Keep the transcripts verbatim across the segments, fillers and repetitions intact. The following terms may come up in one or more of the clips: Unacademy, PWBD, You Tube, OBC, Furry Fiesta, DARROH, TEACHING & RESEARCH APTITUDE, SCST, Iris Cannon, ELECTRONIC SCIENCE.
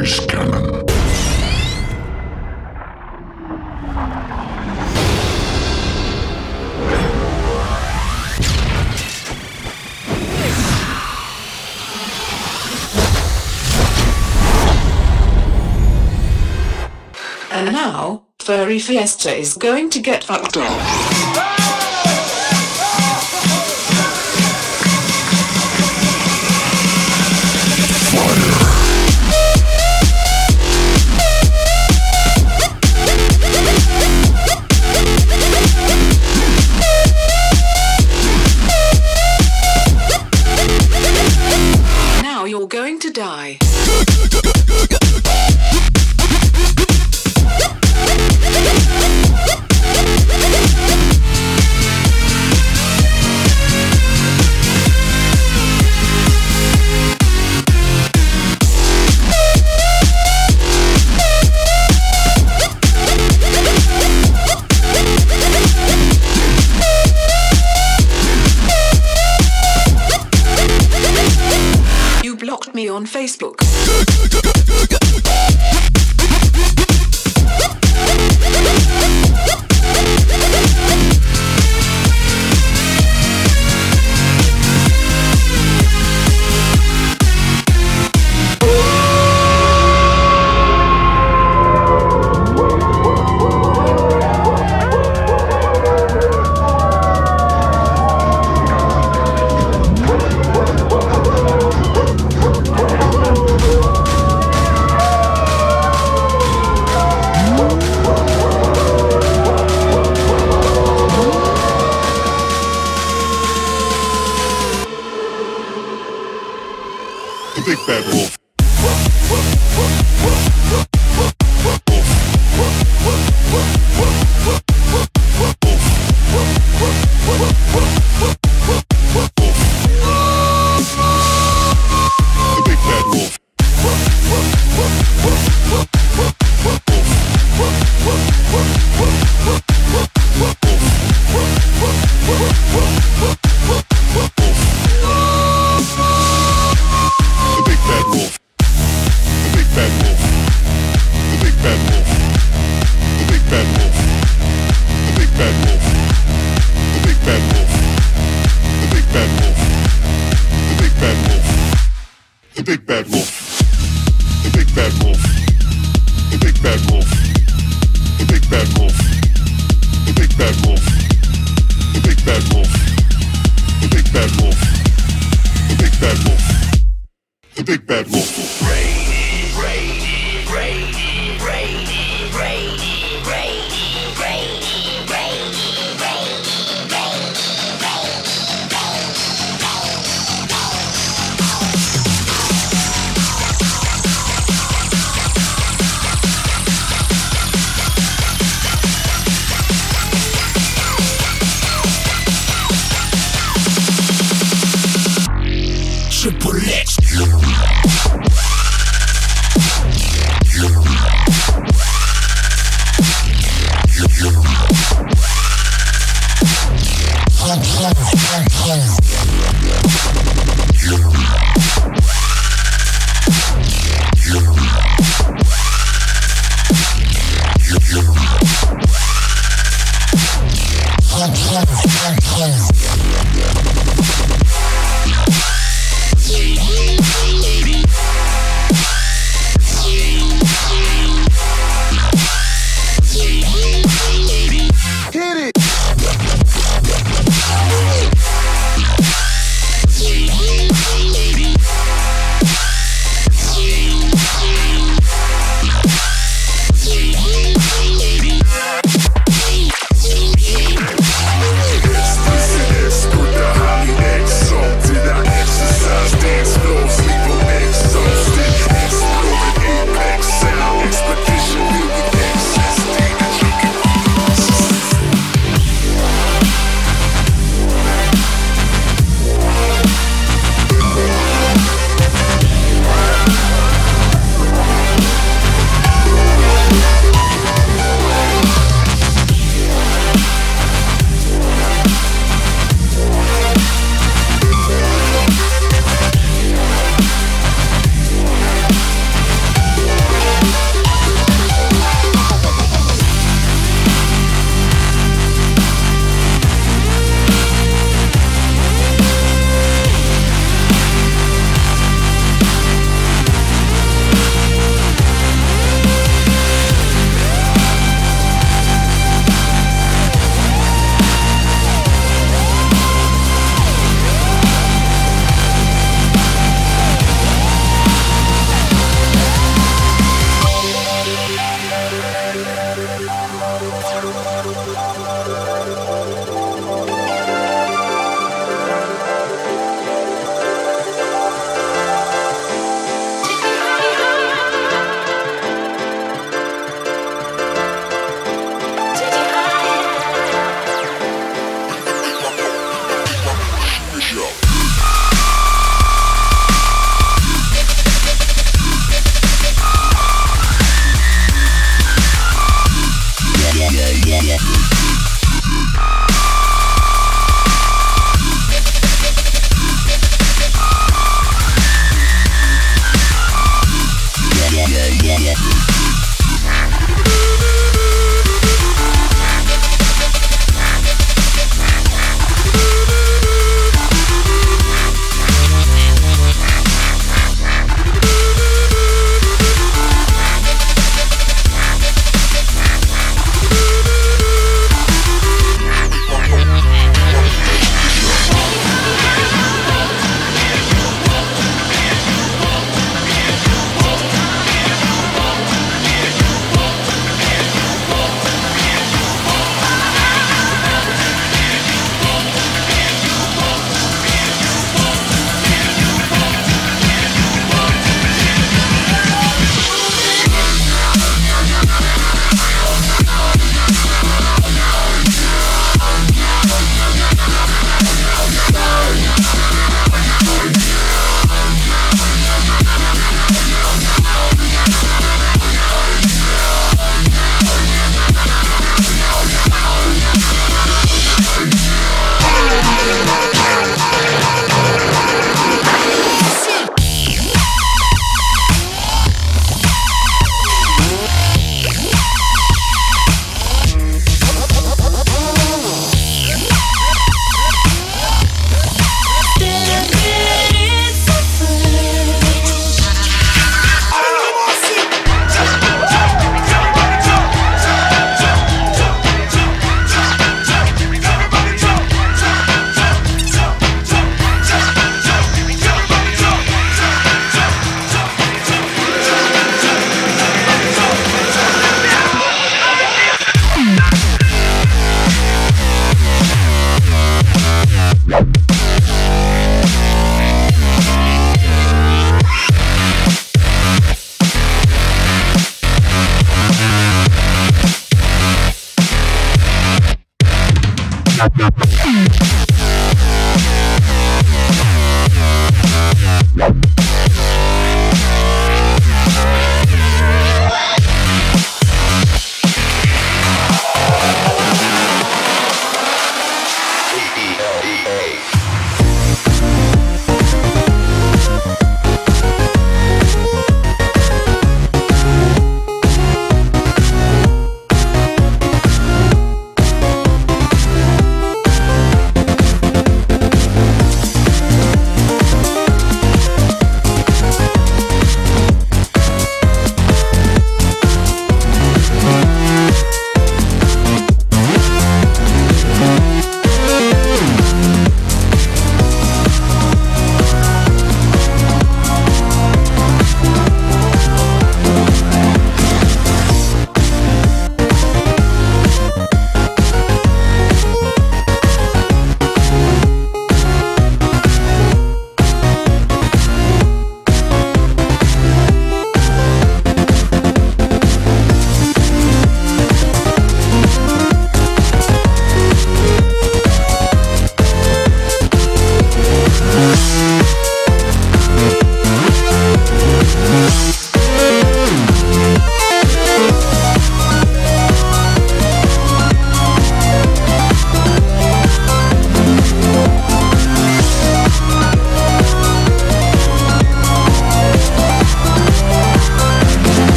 iris cannon. And now, Furry Fiesta is going to get fucked up. You're going to die. Blocked me on Facebook. The big bad wolf. The big bad wolf. The big bad wolf. The big bad wolf. The big bad wolf. The big bad wolf. The big bad wolf. The big bad wolf. The big bad wolf. The big bad wolf. The big bad wolf. Brady, Brady, Brady, Brady, Brady. Triple X. Hit it.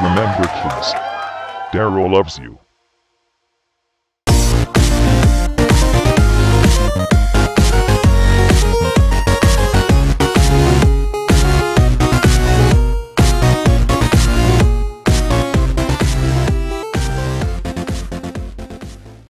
Remember, kids, DARROH loves you.